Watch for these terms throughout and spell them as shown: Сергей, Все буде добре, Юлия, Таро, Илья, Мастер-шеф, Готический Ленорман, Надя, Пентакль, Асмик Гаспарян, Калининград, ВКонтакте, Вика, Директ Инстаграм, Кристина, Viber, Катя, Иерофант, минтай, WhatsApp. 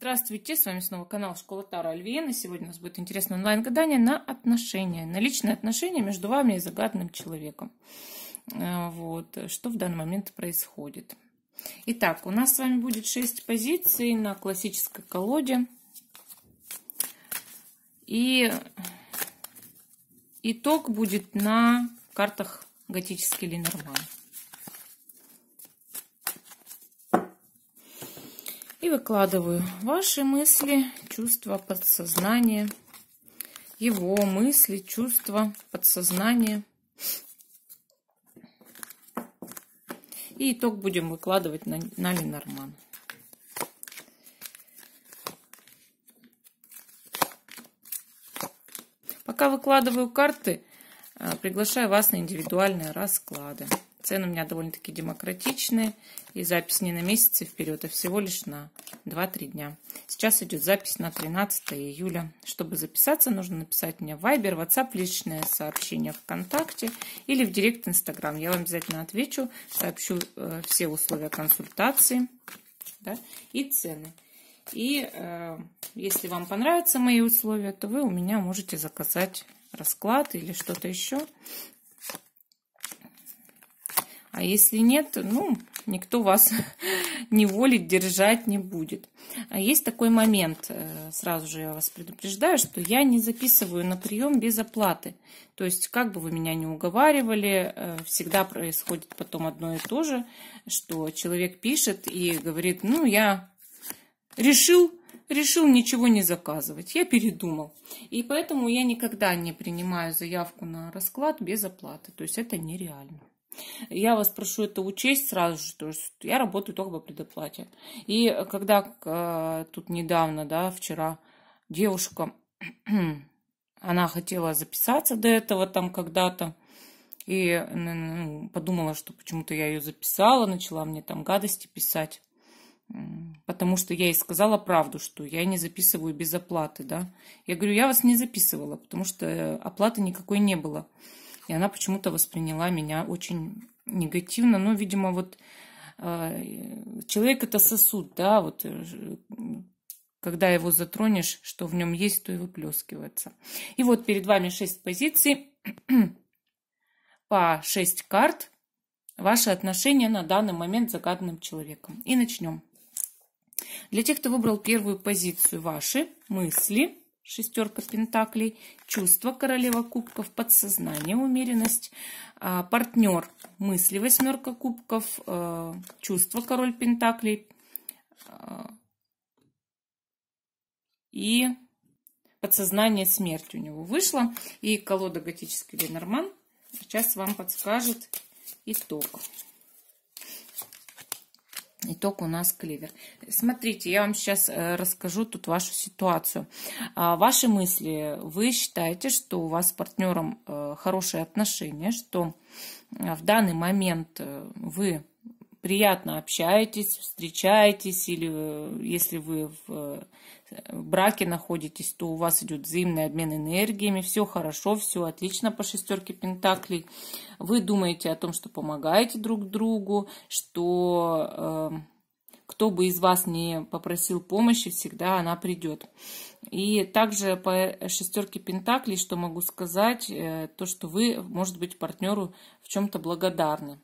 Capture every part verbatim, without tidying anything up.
Здравствуйте, с вами снова канал Школа Таро эй эл ви эн. Сегодня у нас будет интересное онлайн-гадание на отношения, на личные отношения между вами и загадным человеком. Вот, что в данный момент происходит. Итак, у нас с вами будет шесть позиций на классической колоде. И итог будет на картах Готический Ленорман. И выкладываю ваши мысли, чувства, подсознание, его мысли, чувства, подсознание. И итог будем выкладывать на, на Ленорман. Пока выкладываю карты, приглашаю вас на индивидуальные расклады. Цены у меня довольно-таки демократичные, и запись не на месяцы вперед, а всего лишь на два-три дня. Сейчас идет запись на тринадцатое июля. Чтобы записаться, нужно написать мне в Viber, WhatsApp, личное сообщение ВКонтакте или в Директ Инстаграм. Я вам обязательно отвечу, сообщу э, все условия консультации, да, и цены. И э, если вам понравятся мои условия, то вы у меня можете заказать расклад или что-то еще. А если нет, ну, никто вас не волить, держать не будет. А есть такой момент, сразу же я вас предупреждаю, что я не записываю на прием без оплаты. То есть, как бы вы меня ни уговаривали, всегда происходит потом одно и то же, что человек пишет и говорит: ну, я решил, решил ничего не заказывать, я передумал. И поэтому я никогда не принимаю заявку на расклад без оплаты. То есть, это нереально. Я вас прошу это учесть сразу же, то есть я работаю только по предоплате. И когда э, тут недавно, да, вчера девушка, она хотела записаться до этого там когда-то, и ну, подумала, что почему-то я ее записала, начала мне там гадости писать, потому что я ей сказала правду, что я не записываю без оплаты, да. Я говорю, я вас не записывала, потому что оплаты никакой не было. И она почему-то восприняла меня очень негативно. Но, видимо, вот э, человек — это сосуд, да, вот э, когда его затронешь, что в нем есть, то и выплескивается. И вот перед вами шесть позиций, по шесть карт. Ваши отношения на данный момент с загадным человеком. И начнем. Для тех, кто выбрал первую позицию, ваши мысли. Шестерка пентаклей, чувство, королева кубков, подсознание, умеренность, партнер, мысли, восьмерка кубков, чувство, король пентаклей и подсознание, смерть у него вышла. И колода Готический Ленорман сейчас вам подскажет итог. Итог у нас клевер. Смотрите, я вам сейчас расскажу тут вашу ситуацию. Ваши мысли. Вы считаете, что у вас с партнером хорошие отношения, что в данный момент вы приятно общаетесь, встречаетесь, или если вы в браке находитесь, то у вас идет взаимный обмен энергиями, все хорошо, все отлично по шестерке пентаклей. Вы думаете о том, что помогаете друг другу, что э, кто бы из вас не попросил помощи, всегда она придет. И также по шестерке пентаклей, что могу сказать, э, то, что вы, может быть, партнеру в чем-то благодарны.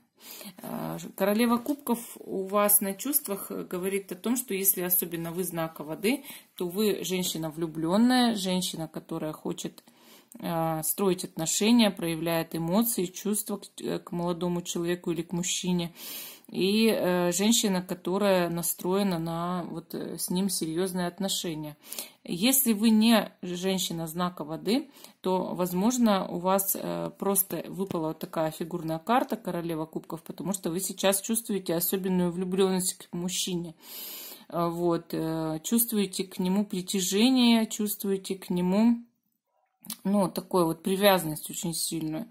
Королева кубков у вас на чувствах говорит о том, что если особенно вы знака воды, то вы женщина влюбленная, женщина, которая хочет строить отношения, проявляет эмоции, чувства к молодому человеку или к мужчине. И женщина, которая настроена на вот с ним серьезные отношения. Если вы не женщина знака воды, то, возможно, у вас просто выпала вот такая фигурная карта королева кубков, потому что вы сейчас чувствуете особенную влюбленность к мужчине. Вот. Чувствуете к нему притяжение, чувствуете к нему, ну, такую вот привязанность очень сильную.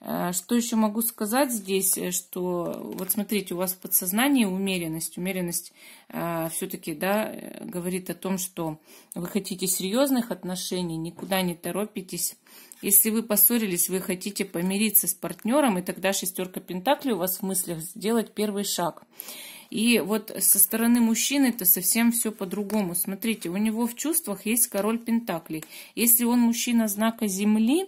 Что еще могу сказать здесь, что вот смотрите, у вас в подсознании умеренность. Умеренность э, все-таки, да, говорит о том, что вы хотите серьезных отношений, никуда не торопитесь. Если вы поссорились, вы хотите помириться с партнером, и тогда шестерка пентаклей у вас в мыслях сделать первый шаг. И вот со стороны мужчины это совсем все по-другому. Смотрите, у него в чувствах есть король пентаклей. Если он мужчина знака земли,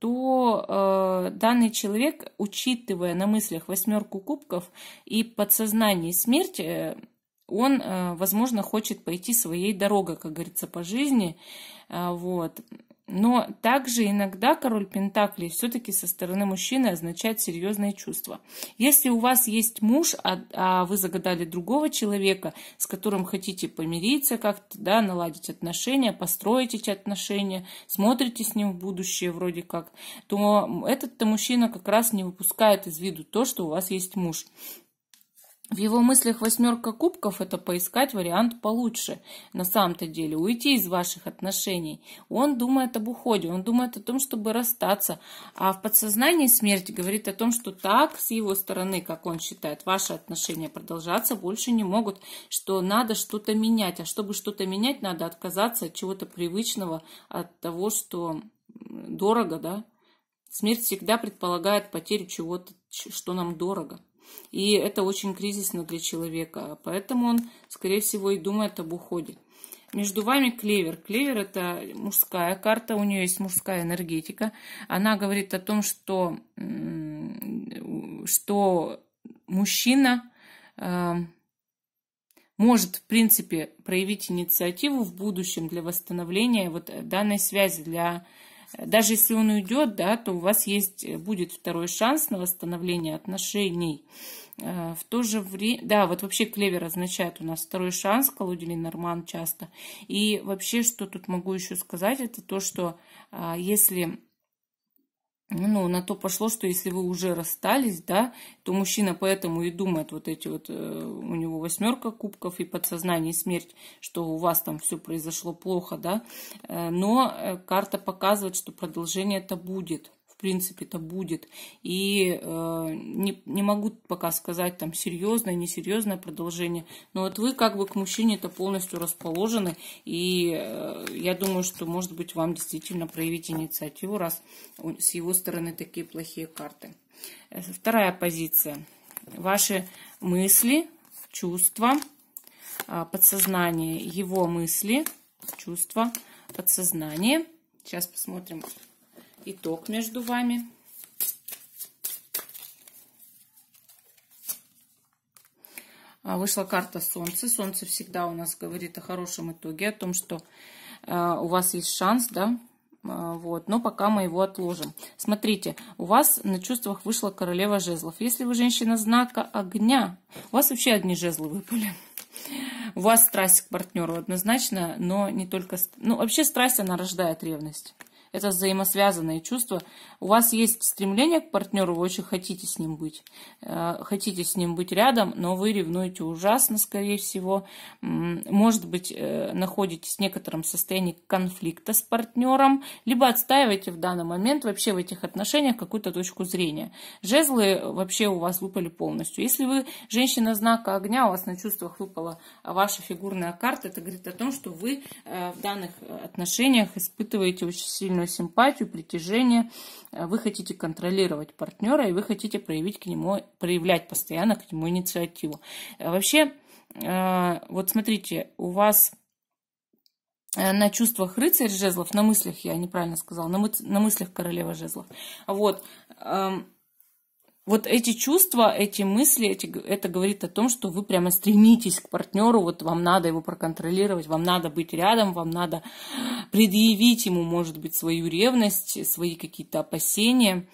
то э, данный человек, учитывая на мыслях восьмерку кубков и подсознание смерть, э, он, э, возможно, хочет пойти своей дорогой, как говорится, по жизни. Э, вот. Но также иногда король пентаклей все-таки со стороны мужчины означает серьезные чувства. Если у вас есть муж, а, а вы загадали другого человека, с которым хотите помириться как-то, да, наладить отношения, построить эти отношения, смотрите с ним в будущее вроде как, то этот-то мужчина как раз не выпускает из виду то, что у вас есть муж. В его мыслях восьмерка кубков – это поискать вариант получше, на самом-то деле, уйти из ваших отношений. Он думает об уходе, он думает о том, чтобы расстаться. А в подсознании смерти говорит о том, что так, с его стороны, как он считает, ваши отношения продолжаться больше не могут, что надо что-то менять. А чтобы что-то менять, надо отказаться от чего-то привычного, от того, что дорого, да? Смерть всегда предполагает потерю чего-то, что нам дорого. И это очень кризисно для человека, поэтому он, скорее всего, и думает об уходе. Между вами клевер. Клевер – это мужская карта, у нее есть мужская энергетика. Она говорит о том, что, что мужчина э, может, в принципе, проявить инициативу в будущем для восстановления вот данной связи, для... Даже если он уйдет, да, то у вас есть, будет второй шанс на восстановление отношений. В то же время, да, вот вообще клевер означает у нас второй шанс, колоде Ленорман часто. И вообще, что тут могу еще сказать, это то, что если... Ну, на то пошло, что если вы уже расстались, да, то мужчина поэтому и думает, вот эти вот, э, у него восьмерка кубков и подсознание смерть, что у вас там все произошло плохо, да, э, но э, карта показывает, что продолжение это будет. В принципе, это будет. И э, не, не могу пока сказать там серьезное, несерьезное продолжение. Но вот вы как бы к мужчине-то полностью расположены. И э, я думаю, что, может быть, вам действительно проявить инициативу, раз с его стороны такие плохие карты. Вторая позиция. Ваши мысли, чувства, подсознание. Его мысли, чувства, подсознание. Сейчас посмотрим. Итог между вами. Вышла карта Солнце. Солнце всегда у нас говорит о хорошем итоге, о том, что у вас есть шанс, да, вот, но пока мы его отложим. Смотрите, у вас на чувствах вышла королева жезлов. Если вы женщина знака огня, у вас вообще одни жезлы выпали. У вас страсть к партнеру однозначно, но не только... Ну, вообще страсть, она рождает ревность. Это взаимосвязанные чувства. У вас есть стремление к партнеру, вы очень хотите с ним быть. Хотите с ним быть рядом, но вы ревнуете ужасно, скорее всего. Может быть, находитесь в некотором состоянии конфликта с партнером, либо отстаиваете в данный момент вообще в этих отношениях какую-то точку зрения. Жезлы вообще у вас выпали полностью. Если вы женщина знака огня, у вас на чувствах выпала ваша фигурная карта, это говорит о том, что вы в данных отношениях испытываете очень сильную симпатию, притяжение, вы хотите контролировать партнера и вы хотите проявить к нему, проявлять постоянно к нему инициативу. Вообще, вот смотрите, у вас на чувствах рыцарь жезлов, на мыслях, я неправильно сказала, на, мы, на мыслях королева жезлов. Вот. Вот эти чувства, эти мысли, эти, это говорит о том, что вы прямо стремитесь к партнеру, вот вам надо его проконтролировать, вам надо быть рядом, вам надо предъявить ему, может быть, свою ревность, свои какие-то опасения,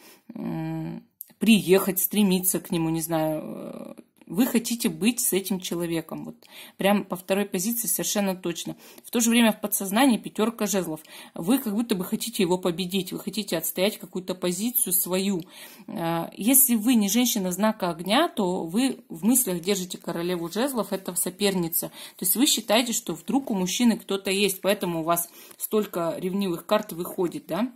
приехать, стремиться к нему, не знаю. Вы хотите быть с этим человеком. Вот. Прям по второй позиции совершенно точно. В то же время в подсознании пятерка жезлов. Вы как будто бы хотите его победить. Вы хотите отстоять какую-то позицию свою. Если вы не женщина знака огня, то вы в мыслях держите королеву жезлов. Это соперница. То есть вы считаете, что вдруг у мужчины кто-то есть. Поэтому у вас столько ревнивых карт выходит, да?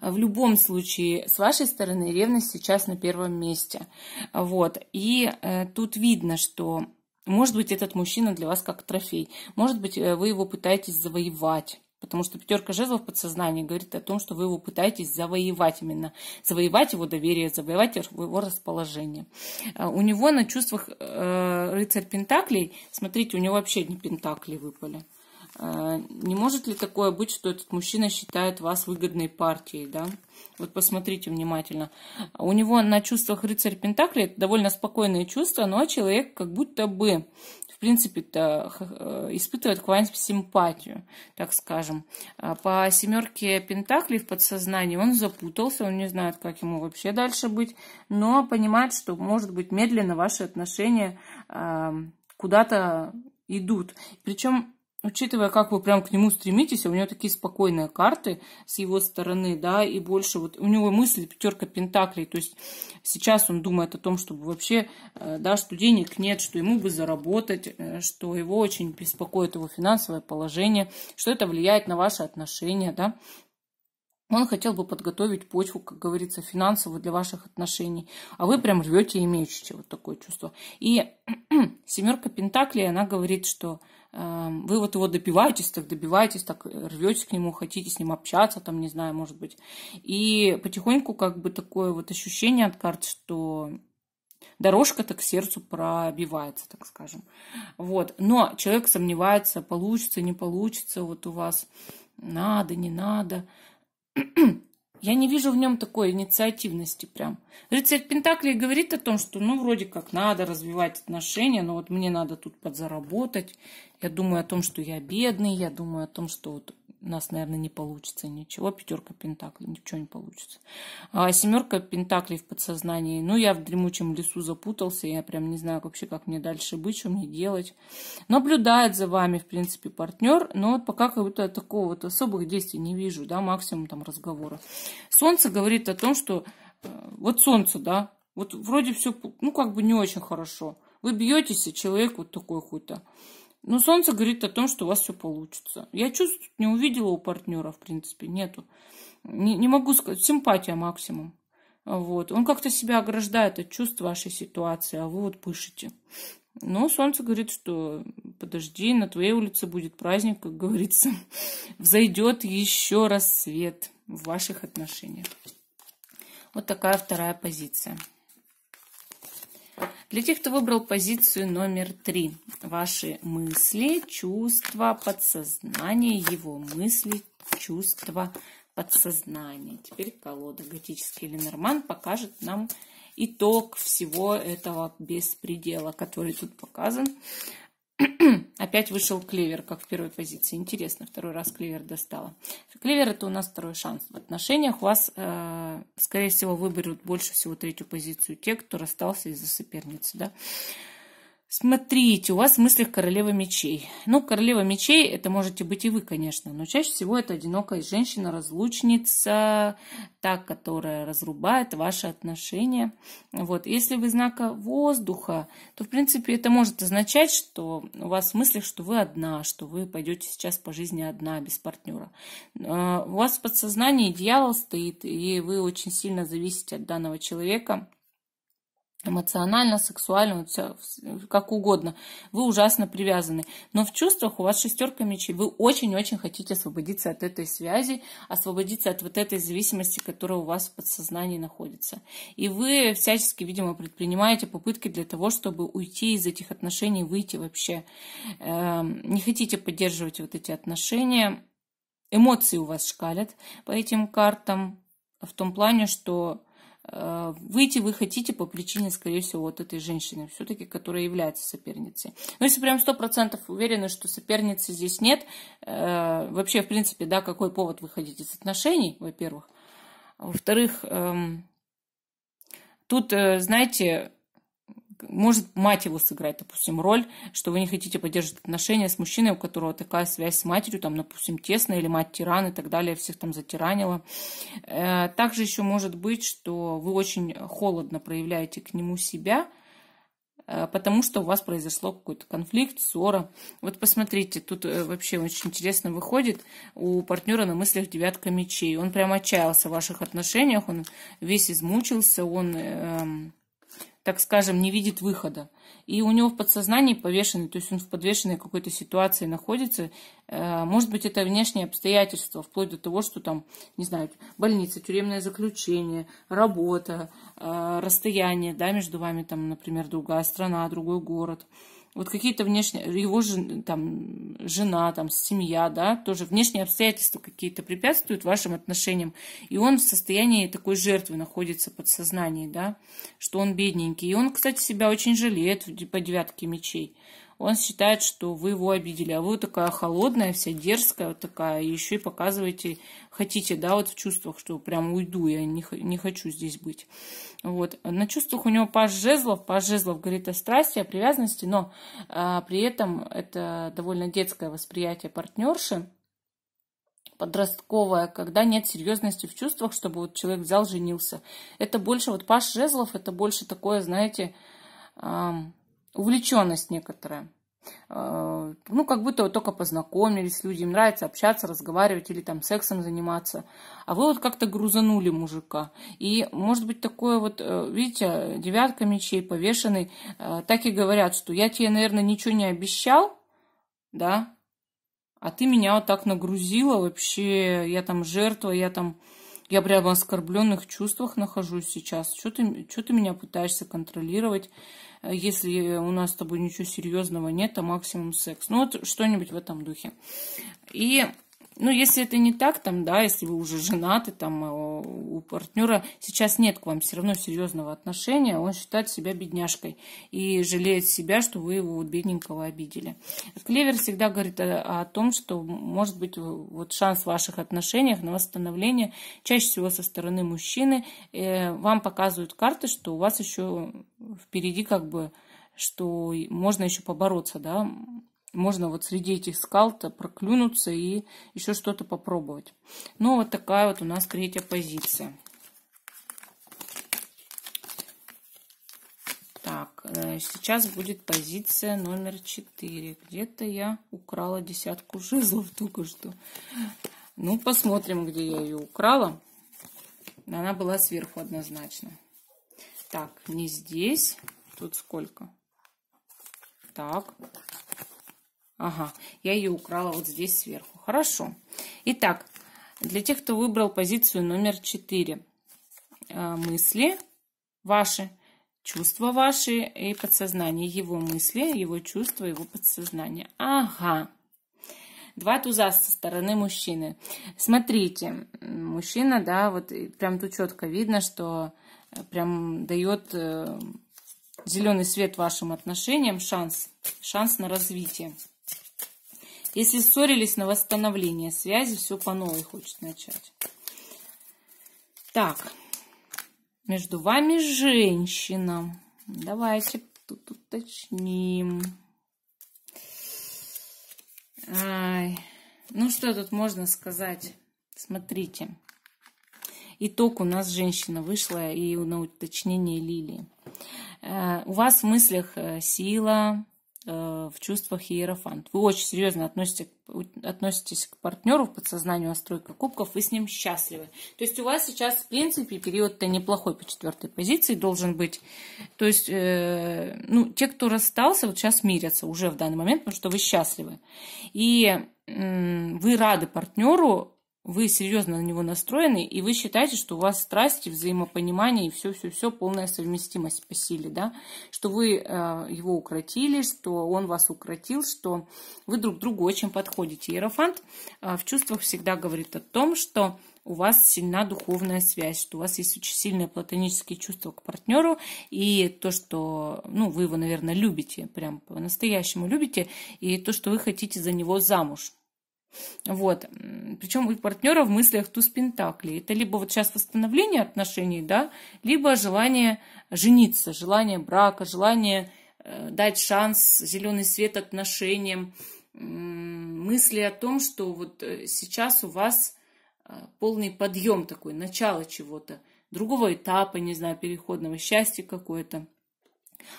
В любом случае, с вашей стороны ревность сейчас на первом месте. Вот. И э, тут видно, что, может быть, этот мужчина для вас как трофей. Может быть, вы его пытаетесь завоевать. Потому что пятерка жезлов подсознания говорит о том, что вы его пытаетесь завоевать именно. Завоевать его доверие, завоевать его расположение. У него на чувствах рыцарь пентаклей, смотрите, у него вообще не пентакли выпали. Не может ли такое быть, что этот мужчина считает вас выгодной партией, да? Вот посмотрите внимательно. У него на чувствах рыцарь пентаклей, это довольно спокойные чувства, но человек как будто бы, в принципе-то, испытывает к вам симпатию, так скажем. По семерке пентаклей в подсознании он запутался, он не знает, как ему вообще дальше быть, но понимает, что, может быть, медленно ваши отношения куда-то идут. Причем, учитывая, как вы прям к нему стремитесь, у него такие спокойные карты с его стороны, да, и больше вот у него мысли пятерка пентаклей, то есть сейчас он думает о том, чтобы вообще, да, что денег нет, что ему бы заработать, что его очень беспокоит его финансовое положение, что это влияет на ваши отношения, да. Он хотел бы подготовить почву, как говорится, финансовую для ваших отношений. А вы прям рвете и мечете, вот такое чувство. И семерка пентаклей, она говорит, что э, вы вот его добиваетесь, так добиваетесь, так рветесь к нему, хотите с ним общаться, там, не знаю, может быть. И потихоньку как бы такое вот ощущение от карт, что дорожка-то к сердцу пробивается, так скажем. Вот. Но человек сомневается, получится, не получится, вот у вас надо, не надо. Я не вижу в нем такой инициативности прям. Рыцарь пентаклей говорит о том, что ну вроде как надо развивать отношения, но вот мне надо тут подзаработать. Я думаю о том, что я бедный, я думаю о том, что вот у нас, наверное, не получится ничего. Пятерка пентаклей, ничего не получится. А семерка пентаклей в подсознании. Ну, я в дремучем лесу запутался, я прям не знаю вообще, как мне дальше быть, что мне делать. Наблюдает за вами, в принципе, партнер, но вот пока как будто такого вот особых действий не вижу, да, максимум там разговора. Солнце говорит о том, что вот солнце, да, вот вроде все, ну, как бы не очень хорошо. Вы бьетесь, и человек вот такой какой-то. Но солнце говорит о том, что у вас все получится. Я чувствую, не увидела у партнера, в принципе, нету. Не, не могу сказать, симпатия максимум. Вот. Он как-то себя ограждает от чувств вашей ситуации, а вы вот пышете. Но солнце говорит, что подожди, на твоей улице будет праздник, как говорится. Взойдет еще раз свет в ваших отношениях. Вот такая вторая позиция. Для тех, кто выбрал позицию номер три. Ваши мысли, чувства, подсознание, его мысли, чувства, подсознание. Теперь колода «Готический Ленорман» покажет нам итог всего этого беспредела, который тут показан. Опять вышел клевер, как в первой позиции. Интересно, второй раз клевер достала. Клевер – это у нас второй шанс. В отношениях у вас, э, скорее всего, выберут больше всего третью позицию те, кто расстался из-за соперницы. Да? Смотрите, у вас в мыслях королева мечей. Ну, королева мечей – это можете быть и вы, конечно, но чаще всего это одинокая женщина-разлучница, та, которая разрубает ваши отношения. Вот. Если вы знака воздуха, то, в принципе, это может означать, что у вас в мыслях, что вы одна, что вы пойдете сейчас по жизни одна, без партнера. У вас в подсознании дьявол стоит, и вы очень сильно зависите от данного человека. Эмоционально, сексуально, как угодно. Вы ужасно привязаны. Но в чувствах у вас шестерка мечей. Вы очень-очень хотите освободиться от этой связи, освободиться от вот этой зависимости, которая у вас в подсознании находится. И вы всячески, видимо, предпринимаете попытки для того, чтобы уйти из этих отношений, выйти вообще. Не хотите поддерживать вот эти отношения. Эмоции у вас шкалят по этим картам. В том плане, что выйти вы хотите по причине, скорее всего, вот этой женщины, все-таки, которая является соперницей. Но если прям сто процентов уверены, что соперницы здесь нет, э, вообще, в принципе, да, какой повод выходить из отношений, во-первых. Во-вторых, э, тут, э, знаете, может мать его сыграть, допустим, роль, что вы не хотите поддерживать отношения с мужчиной, у которого такая связь с матерью, там, допустим, тесная, или мать тиран и так далее, всех там затиранила. Также еще может быть, что вы очень холодно проявляете к нему себя, потому что у вас произошло какой-то конфликт, ссора. Вот посмотрите, тут вообще очень интересно выходит у партнера на мыслях девятка мечей. Он прям отчаялся в ваших отношениях, он весь измучился, он... так скажем, не видит выхода. И у него в подсознании повешенный, то есть он в подвешенной какой-то ситуации находится. Может быть, это внешние обстоятельства, вплоть до того, что там, не знаю, больница, тюремное заключение, работа, расстояние, да, между вами, там, например, другая страна, другой город. Вот какие-то внешние, его же, там, жена, там, семья, да, тоже внешние обстоятельства какие-то препятствуют вашим отношениям. И он в состоянии такой жертвы находится в подсознании, да, что он бедненький. И он, кстати, себя очень жалеет по девятке мечей. Он считает, что вы его обидели, а вы такая холодная, вся дерзкая вот такая, и еще и показываете, хотите, да, вот в чувствах, что прям уйду, я не, не хочу здесь быть. Вот. На чувствах у него паж жезлов, паж жезлов говорит о страсти, о привязанности, но а, при этом это довольно детское восприятие партнерши, подростковая, когда нет серьезности в чувствах, чтобы вот человек взял, женился. Это больше, вот паж жезлов, это больше такое, знаете... А, увлеченность некоторая. Ну, как будто вот только познакомились, людям нравится общаться, разговаривать или там сексом заниматься. А вы вот как-то грузанули мужика. И, может быть, такое вот, видите, девятка мечей, повешенный, так и говорят, что я тебе, наверное, ничего не обещал, да, а ты меня вот так нагрузила вообще, я там жертва, я там... Я прямо в оскорбленных чувствах нахожусь сейчас. Что ты, что ты меня пытаешься контролировать, если у нас с тобой ничего серьезного нет, а максимум секс. Ну, вот что-нибудь в этом духе. И, ну, если это не так, там, да, если вы уже женаты, там, у партнера сейчас нет к вам все равно серьезного отношения, он считает себя бедняжкой и жалеет себя, что вы его бедненького обидели. Клевер всегда говорит о, о том, что, может быть, вот шанс в ваших отношениях на восстановление, чаще всего со стороны мужчины, э, вам показывают карты, что у вас еще впереди, как бы, что можно еще побороться, да, можно вот среди этих скал-то проклюнуться и еще что-то попробовать. Ну, вот такая вот у нас третья позиция. Так, сейчас будет позиция номер четыре. Где-то я украла десятку жезлов только что. Ну, посмотрим, где я ее украла. Она была сверху однозначно. Так, не здесь. Тут сколько? Так... Ага, я ее украла вот здесь сверху. Хорошо. Итак, для тех, кто выбрал позицию номер четыре. Мысли ваши, чувства ваши и подсознание. Его мысли, его чувства, его подсознание. Ага. Два туза со стороны мужчины. Смотрите, мужчина, да, вот прям тут четко видно, что прям дает зеленый свет вашим отношениям, шанс, шанс на развитие. Если ссорились, на восстановление связи, все по новой хочет начать. Так, между вами женщина. Давайте тут уточним. Ай. Ну, что тут можно сказать? Смотрите. Итог у нас женщина вышла и на уточнение лилии. У вас в мыслях сила... в чувствах иерофант. Вы очень серьезно относитесь, относитесь к партнеру, в подсознанию настройка кубков, вы с ним счастливы. То есть у вас сейчас, в принципе, период-то неплохой по четвертой позиции должен быть. То есть, э, ну, те, кто расстался, вот сейчас мирятся уже в данный момент, потому что вы счастливы. И э, вы рады партнеру, вы серьезно на него настроены, и вы считаете, что у вас страсти, взаимопонимание и все-все-все, полная совместимость по силе, да, что вы э, его укротили, что он вас укротил, что вы друг другу очень подходите. Иерофант э, в чувствах всегда говорит о том, что у вас сильна духовная связь, что у вас есть очень сильные платонические чувства к партнеру, и то, что, ну, вы его, наверное, любите, прям по-настоящему любите, и то, что вы хотите за него замуж. Вот, причем у партнера в мыслях туз пентаклей. Это либо вот сейчас восстановление отношений, да, либо желание жениться, желание брака, желание э, дать шанс, зеленый свет отношениям, э, мысли о том, что вот сейчас у вас э, полный подъем такой, начало чего-то, другого этапа, не знаю, переходного, счастья какое-то.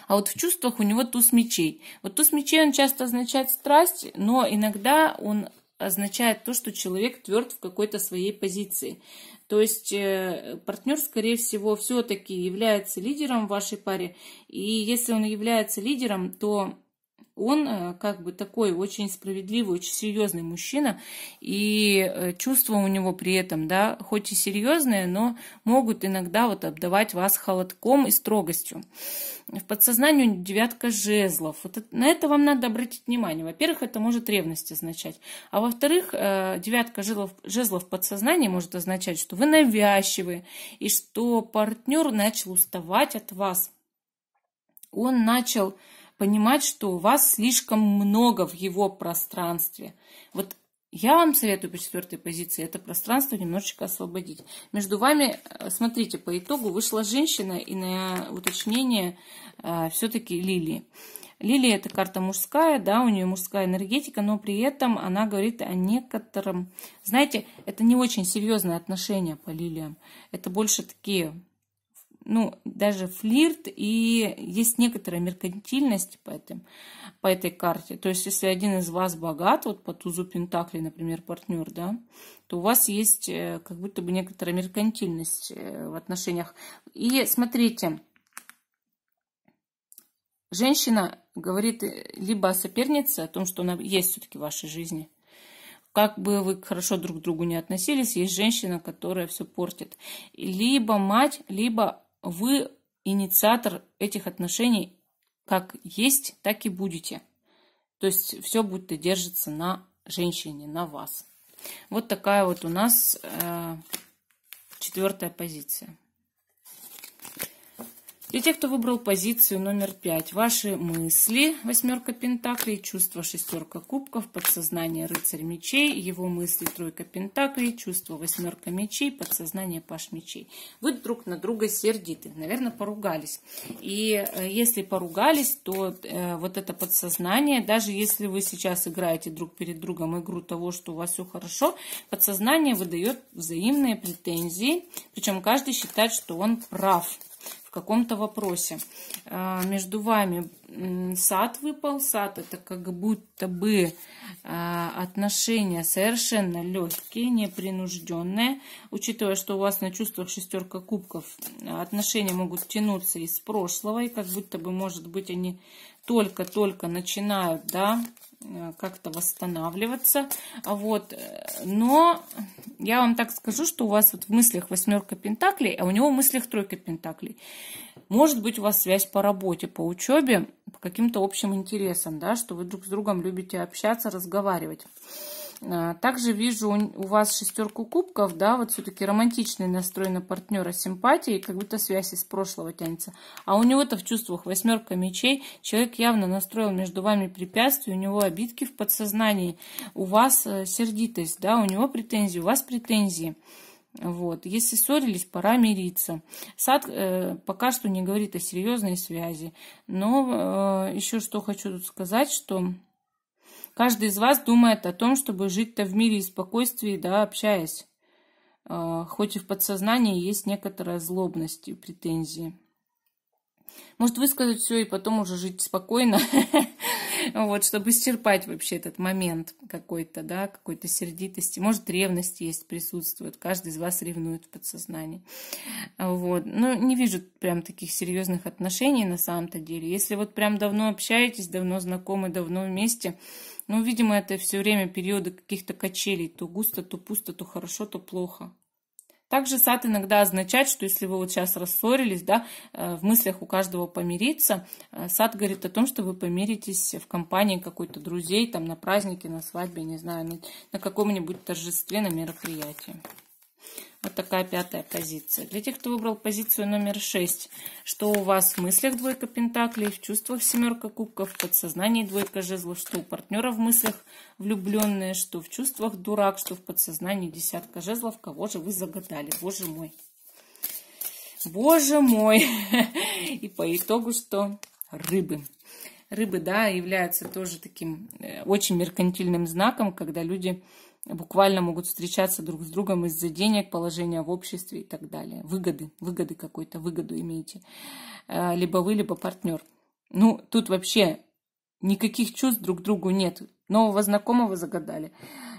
А вот в чувствах у него туз мечей. Вот туз мечей он часто означает страсть, но иногда он означает то, что человек тверд в какой-то своей позиции. То есть партнер, скорее всего, все-таки является лидером в вашей паре. И если он является лидером, то он как бы такой очень справедливый, очень серьезный мужчина. И чувства у него при этом, да, хоть и серьезные, но могут иногда вот обдавать вас холодком и строгостью. В подсознании девятка жезлов. Вот это, на это вам надо обратить внимание. Во-первых, это может ревность означать. А во-вторых, девятка жезлов, жезлов в подсознании может означать, что вы навязчивы и что партнер начал уставать от вас. Он начал понимать, что у вас слишком много в его пространстве. Вот я вам советую по четвертой позиции это пространство немножечко освободить. Между вами, смотрите, по итогу вышла женщина, и на уточнение э, все-таки лилии. Лилия — это карта мужская, да, у нее мужская энергетика, но при этом она говорит о некотором... Знаете, это не очень серьезные отношения по лилиям. Это больше такие... Ну, даже флирт, и есть некоторая меркантильность по, этим, по этой карте. То есть, если один из вас богат, вот по тузу Пентакли, например, партнер, да, то у вас есть как будто бы некоторая меркантильность в отношениях. И смотрите, женщина говорит либо о сопернице, о том, что она есть все-таки в вашей жизни. Как бы вы хорошо друг к другу не относились, есть женщина, которая все портит. Либо мать, либо... Вы инициатор этих отношений, как есть, так и будете. То есть все будто держится на женщине, на вас. Вот такая вот у нас э, четвертая позиция. Для тех, кто выбрал позицию номер пять. Ваши мысли, восьмерка пентаклей, чувство шестерка кубков, подсознание рыцарь мечей, его мысли тройка пентаклей, чувство восьмерка мечей, подсознание паш мечей. Вы друг на друга сердиты, наверное, поругались. И если поругались, то вот это подсознание, даже если вы сейчас играете друг перед другом игру того, что у вас все хорошо, подсознание выдает взаимные претензии, причем каждый считает, что он прав в каком-то вопросе. Между вами сад выпал. Сад — это как будто бы отношения совершенно легкие, непринужденные. Учитывая, что у вас на чувствах шестерка кубков, отношения могут тянуться из прошлого, и как будто бы, может быть, они только-только начинают, да, как-то восстанавливаться. Вот. Но я вам так скажу, что у вас вот в мыслях восьмерка пентаклей, а у него в мыслях тройка пентаклей. Может быть, у вас связь по работе, по учебе, по каким-то общим интересам, да, что вы друг с другом любите общаться, разговаривать. Также вижу у вас шестерку кубков, да, вот все-таки романтичный настрой на партнера, симпатии, как будто связь из прошлого тянется. А у него-то в чувствах восьмерка мечей, человек явно настроил между вами препятствия, у него обидки в подсознании, у вас сердитость, да, у него претензии, у вас претензии. Вот. Если ссорились, пора мириться. Сад э, пока что не говорит о серьезной связи, но э, еще что хочу тут сказать, что... Каждый из вас думает о том, чтобы жить-то в мире и спокойствии, да, общаясь. Хоть и в подсознании есть некоторая злобность и претензии. Может высказать все и потом уже жить спокойно, вот, чтобы исчерпать вообще этот момент какой-то, да, какой-то сердитости. Может, ревность есть, присутствует. Каждый из вас ревнует в подсознании. Вот. Но не вижу прям таких серьезных отношений на самом-то деле. Если вот прям давно общаетесь, давно знакомы, давно вместе, ну, видимо, это все время периоды каких-то качелей. То густо, то пусто, то хорошо, то плохо. Также сад иногда означает, что если вы вот сейчас рассорились, да, в мыслях у каждого помириться, сад говорит о том, что вы помиритесь в компании какой-то друзей, там на празднике, на свадьбе, не знаю, на, на каком-нибудь торжестве, на мероприятии. Вот такая пятая позиция. Для тех, кто выбрал позицию номер шесть, что у вас в мыслях двойка пентаклей, в чувствах семерка кубков, в подсознании двойка жезлов, что у партнера в мыслях влюбленные, что в чувствах дурак, что в подсознании десятка жезлов. Кого же вы загадали? Боже мой! Боже мой! И по итогу что? Рыбы. Рыбы, да, являются тоже таким очень меркантильным знаком, когда люди... буквально могут встречаться друг с другом из-за денег, положения в обществе и так далее. Выгоды, выгоды какой-то, выгоду имеете. Либо вы, либо партнер. Ну, тут вообще никаких чувств друг к другу нет. Нового знакомого загадали.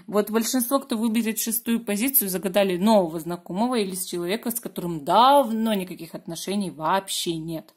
Вот большинство, кто выберет шестую позицию, загадали нового знакомого или с человека, с которым давно никаких отношений вообще нет.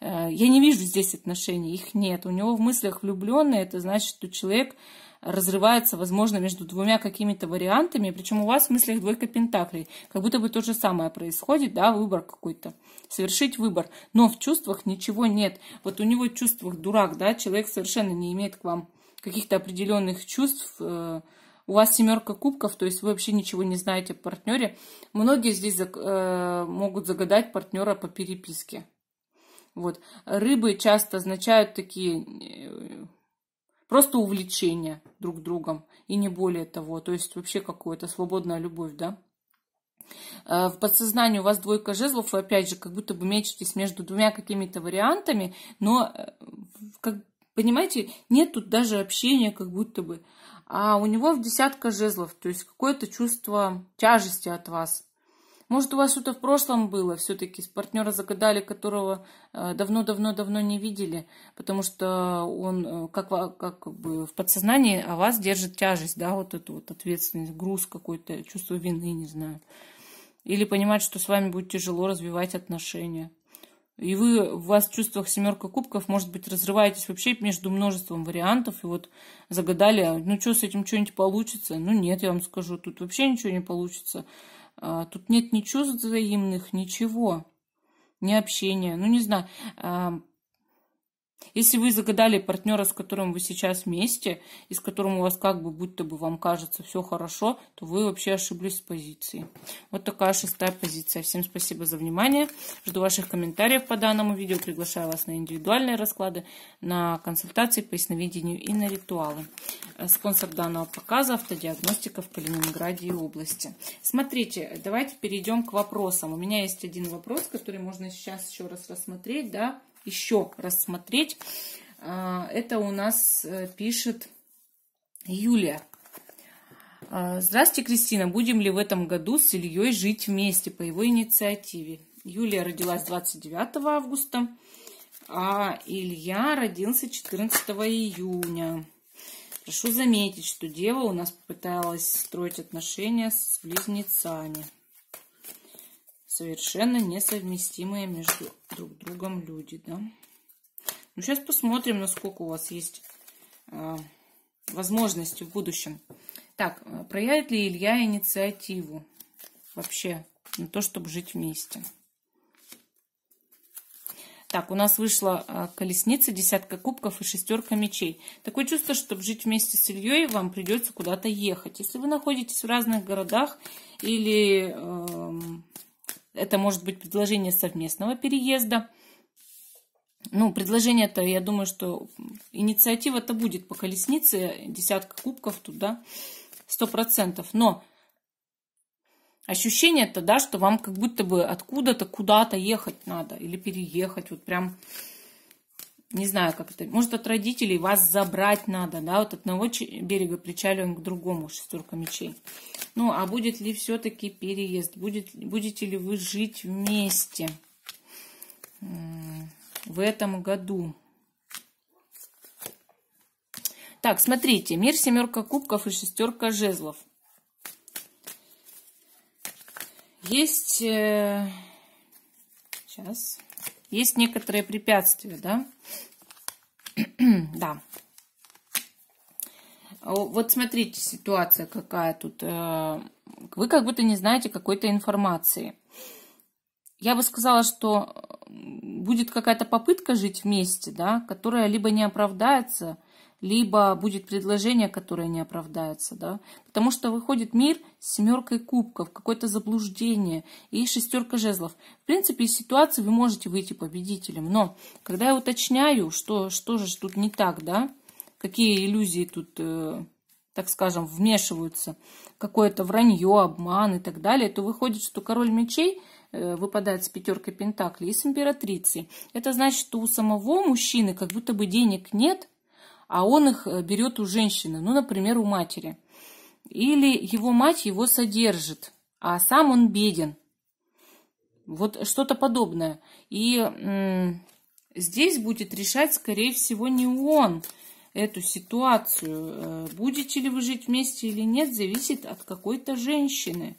Я не вижу здесь отношений, их нет. У него в мыслях влюбленные, это значит, что человек разрывается, возможно, между двумя какими-то вариантами, причем у вас в мыслях двойка пентаклей, как будто бы то же самое происходит, да, выбор какой-то, совершить выбор, но в чувствах ничего нет. Вот у него в чувствах дурак, да, человек совершенно не имеет к вам каких-то определенных чувств, у вас семерка кубков, то есть вы вообще ничего не знаете о партнере. Многие здесь могут загадать партнера по переписке. Вот. Рыбы часто означают такие... Просто увлечение друг другом, и не более того. То есть вообще какое-то свободная любовь, да? В подсознании у вас двойка жезлов, и опять же, как будто бы мечетесь между двумя какими-то вариантами, но, как, понимаете, нет тут даже общения как будто бы. А у него в десятка жезлов, то есть какое-то чувство тяжести от вас. Может, у вас что-то в прошлом было, все-таки с партнера загадали, которого давно-давно-давно не видели, потому что он как, как бы в подсознании о вас держит тяжесть, да, вот эту вот ответственность, груз какой-то, чувство вины, не знаю. Или понимать, что с вами будет тяжело развивать отношения. И вы, у вас в чувствах семерка кубков, может быть, разрываетесь вообще между множеством вариантов, и вот загадали, ну что, с этим что-нибудь получится? Ну нет, я вам скажу, тут вообще ничего не получится. Тут нет ни чувств взаимных, ничего, ни общения. Ну, не знаю. Если вы загадали партнера, с которым вы сейчас вместе, и с которым у вас как бы, будто бы вам кажется все хорошо, то вы вообще ошиблись с позицией. Вот такая шестая позиция. Всем спасибо за внимание. Жду ваших комментариев по данному видео. Приглашаю вас на индивидуальные расклады, на консультации по ясновидению и на ритуалы. Спонсор данного показа — автодиагностика в Калининграде и области. Смотрите, давайте перейдем к вопросам. У меня есть один вопрос, который можно сейчас еще раз рассмотреть, да? Еще рассмотреть. Это у нас пишет Юлия. Здравствуйте, Кристина. Будем ли в этом году с Ильей жить вместе по его инициативе? Юлия родилась двадцать девятого августа, а Илья родился четырнадцатого июня. Прошу заметить, что дева у нас попыталась строить отношения с близнецами. Совершенно несовместимые между друг другом люди, да. Ну, сейчас посмотрим, насколько у вас есть э, возможности в будущем. Так, проявит ли Илья инициативу вообще на то, чтобы жить вместе? Так, у нас вышла колесница, десятка кубков и шестерка мечей. Такое чувство, что чтобы жить вместе с Ильей, вам придется куда-то ехать. Если вы находитесь в разных городах или... Э, это может быть предложение совместного переезда. Ну, предложение-то, я думаю, что инициатива-то будет по колеснице, десятка кубков туда, сто процентов. Но ощущение-то, да, что вам как будто бы откуда-то куда-то ехать надо или переехать, вот прям... Не знаю, как это. Может, от родителей вас забрать надо, да, вот одного берега причаливаем к другому, шестерка мечей. Ну, а будет ли все-таки переезд? Будет, будете ли вы жить вместе в этом году? Так, смотрите, мир, семерка кубков и шестерка жезлов. Есть... Сейчас... Есть некоторые препятствия, да? Да. Вот смотрите, ситуация какая тут. Вы как будто не знаете какой-то информации. Я бы сказала, что будет какая-то попытка жить вместе, да, которая либо не оправдается, либо будет предложение, которое не оправдается, да, потому что выходит мир с семеркой кубков, какое-то заблуждение и шестерка жезлов. В принципе, из ситуации вы можете выйти победителем, но когда я уточняю, что, что же тут не так, да, какие иллюзии тут, э, так скажем, вмешиваются, какое-то вранье, обман и так далее, то выходит, что король мечей выпадает с пятеркой пентаклей и с императрицей. Это значит, что у самого мужчины как будто бы денег нет, а он их берет у женщины, ну, например, у матери. Или его мать его содержит, а сам он беден. Вот что-то подобное. И здесь будет решать, скорее всего, не он. эту ситуацию. Будете ли вы жить вместе или нет, зависит от какой-то женщины.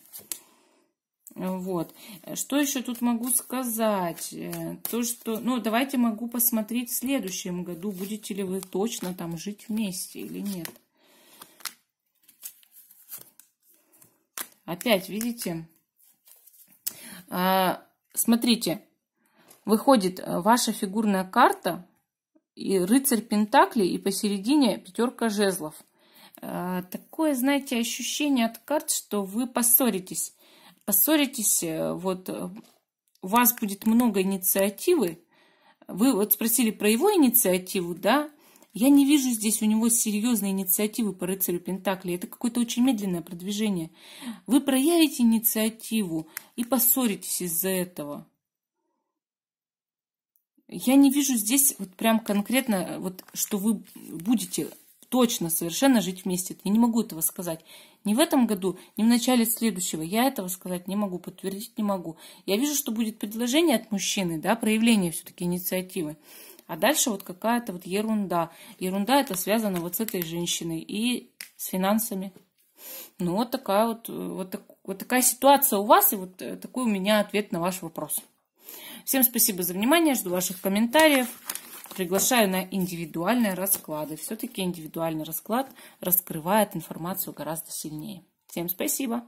Вот. Что еще тут могу сказать? То, что... Ну, давайте могу посмотреть в следующем году, будете ли вы точно там жить вместе или нет. Опять, видите? А, смотрите. Выходит ваша фигурная карта, и рыцарь пентаклей, и посередине пятерка жезлов. А, такое, знаете, ощущение от карт, что вы поссоритесь. Поссоритесь, вот у вас будет много инициативы. Вы вот спросили про его инициативу, да? Я не вижу здесь у него серьезной инициативы по рыцарю пентаклей. Это какое-то очень медленное продвижение. Вы проявите инициативу и поссоритесь из-за этого. Я не вижу здесь вот прям конкретно, вот, что вы будете точно совершенно жить вместе. Я не могу этого сказать. Ни в этом году, ни в начале следующего. Я этого сказать не могу, подтвердить не могу. Я вижу, что будет предложение от мужчины, да, проявление все-таки инициативы. А дальше вот какая-то вот ерунда. Ерунда это связано вот с этой женщиной и с финансами. Ну вот такая вот, вот, так, вот такая ситуация у вас. И вот такой у меня ответ на ваш вопрос. Всем спасибо за внимание. Жду ваших комментариев. Приглашаю на индивидуальные расклады. Все-таки индивидуальный расклад раскрывает информацию гораздо сильнее. Всем спасибо!